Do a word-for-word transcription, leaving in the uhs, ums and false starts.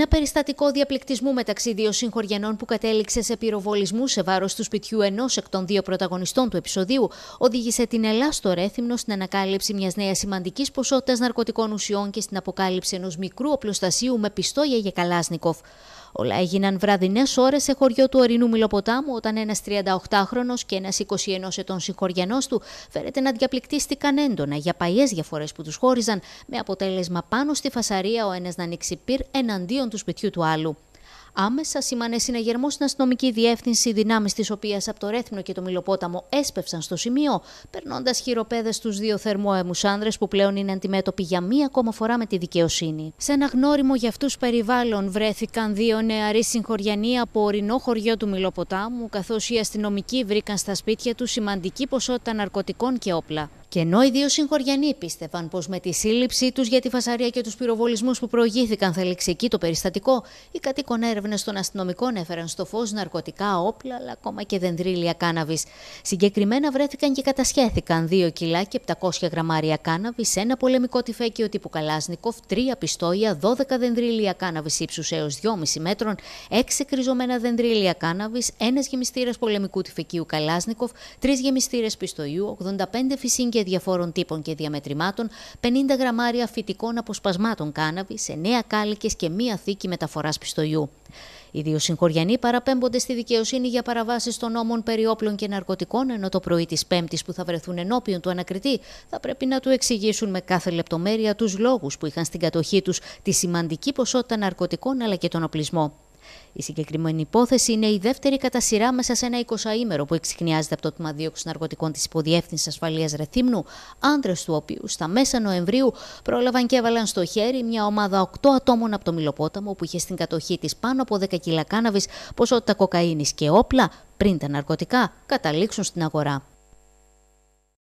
Ένα περιστατικό διαπληκτισμού μεταξύ δύο συγχωριανών που κατέληξε σε πυροβολισμού σε βάρος του σπιτιού ενός εκ των δύο πρωταγωνιστών του επεισοδίου οδήγησε την Ελλά στο Ρέθυμνο στην ανακάλυψη μιας νέας σημαντικής ποσότητας ναρκωτικών ουσιών και στην αποκάλυψη ενός μικρού οπλοστασίου με πιστόλια για Καλάσνικοφ. Όλα έγιναν βραδινές ώρες σε χωριό του ορεινού Μυλοποτάμου, όταν ένας τριανταοκτάχρονος και ένας εικοσιενός ετών συγχωριανός του φέρεται να διαπληκτίστηκαν έντονα για παλιές διαφορές που τους χώριζαν, με αποτέλεσμα πάνω στη φασαρία ο ένας να ανοίξει πυρ εναντίον του σπιτιού του άλλου. Άμεσα σήμανε συναγερμό στην αστυνομική διεύθυνση, δυνάμεις της οποίας από το Ρέθυμνο και το Μυλοπόταμο έσπευσαν στο σημείο, περνώντας χειροπέδες τους δύο θερμόαιμους άνδρες που πλέον είναι αντιμέτωποι για μία ακόμα φορά με τη δικαιοσύνη. Σε ένα γνώριμο για αυτούς περιβάλλον βρέθηκαν δύο νεαροί συγχωριανοί από ορεινό χωριό του Μυλοποτάμου, καθώς οι αστυνομικοί βρήκαν στα σπίτια τους σημαντική ποσότητα ναρκωτικών και όπλα. Και ενώ οι δύο συγχωριανοί πίστευαν πως με τη σύλληψή τους για τη φασαρία και τους πυροβολισμούς που προηγήθηκαν θα λήξει εκεί το περιστατικό, οι κατοίκων έρευνες των αστυνομικών έφεραν στο φως ναρκωτικά, όπλα, αλλά ακόμα και δενδρύλια κάναβης. Συγκεκριμένα βρέθηκαν και κατασχέθηκαν δύο κιλά και επτακόσια γραμμάρια κάναβης, ένα πολεμικό τυφέκιο τύπου Καλάσνικοφ, τρία πιστόλια, δώδεκα δενδρύλια κάναβης ύψους έως δυόμισι μέτρων, έξι κρυζωμένα δενδρύλια κάναβης, ένας γεμιστήρας πολεμικού τυφεκίου Καλάσνικοφ, τρεις γεμιστήρες πιστολιού, ογδόντα πέντε φυσίγγια διαφόρων τύπων και διαμετρημάτων, πενήντα γραμμάρια φυτικών αποσπασμάτων κάναβης, εννέα κάλικες και μία θήκη μεταφοράς πιστολιού. Οι δύο συγχωριανοί παραπέμπονται στη δικαιοσύνη για παραβάσεις των νόμων περί όπλων και ναρκωτικών, ενώ το πρωί της Πέμπτης που θα βρεθούν ενώπιον του ανακριτή θα πρέπει να του εξηγήσουν με κάθε λεπτομέρεια τους λόγους που είχαν στην κατοχή τους τη σημαντική ποσότητα ναρκωτικών αλλά και τον οπλισμό. Η συγκεκριμένη υπόθεση είναι η δεύτερη κατά σειρά μέσα σε ένα εικοσαήμερο που εξιχνιάζεται από το Τμήμα Δίωξης Ναρκωτικών της Υποδιεύθυνσης Ασφαλείας Ρεθύμνου, άνδρες του οποίου στα μέσα Νοεμβρίου πρόλαβαν και έβαλαν στο χέρι μια ομάδα οκτώ ατόμων από το Μυλοπόταμο που είχε στην κατοχή της πάνω από δέκα κιλά κάναβης, ποσότητα κοκαίνης και όπλα πριν τα ναρκωτικά καταλήξουν στην αγορά.